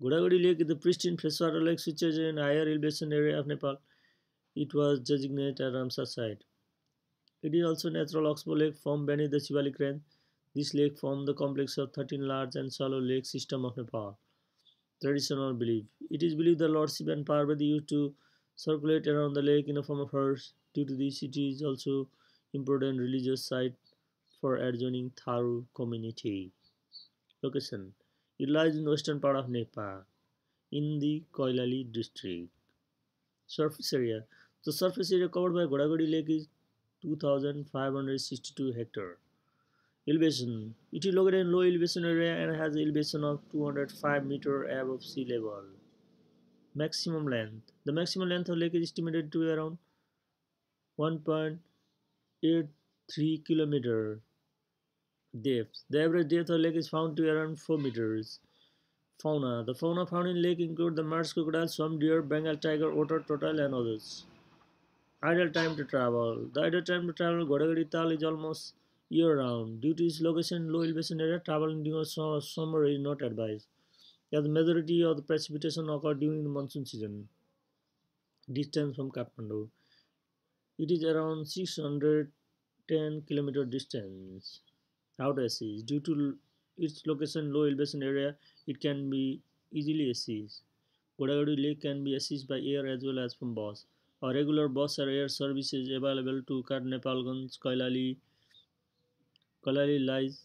Ghodaghodi Lake is a pristine freshwater lake situated in higher elevation area of Nepal. It was designated a Ramsar site. It is also a natural oxbow lake formed beneath the Shivalik Range. This lake formed the complex of 13 large and shallow lake systems of Nepal. Traditional belief. It is believed the Lord Shiva and Parvati used to circulate around the lake in the form of herds. Due to this, it is also important religious site for adjoining Tharu community. Location. It lies in the western part of Nepal, in the Kailali district. Surface area. The surface area covered by Ghodaghodi Lake is 2,562 hectares. Elevation. It is located in low elevation area and has an elevation of 205 meters above sea level. Maximum length. The maximum length of lake is estimated to be around 1.83 km. Depth. The average depth of lake is found to be around 4 meters. Fauna. The fauna found in lake include the marsh crocodile, swamp deer, Bengal tiger, otter, turtle, and others. Ideal time to travel. The ideal time to travel Ghodaghodi Tal is almost year-round. Due to its location, low elevation area, traveling during summer is not advised, as the majority of the precipitation occur during the monsoon season. Distance from Kathmandu. It is around 610 km distance. Out access. Due to its location, low elevation area, it can be easily accessed. Ghodaghodi Lake can be accessed by air as well as from bus. A regular bus or air service is available to Karnepalgunj, Kailali. Kailali lies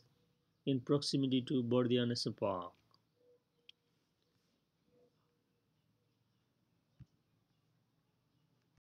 in proximity to Bardiya National Park.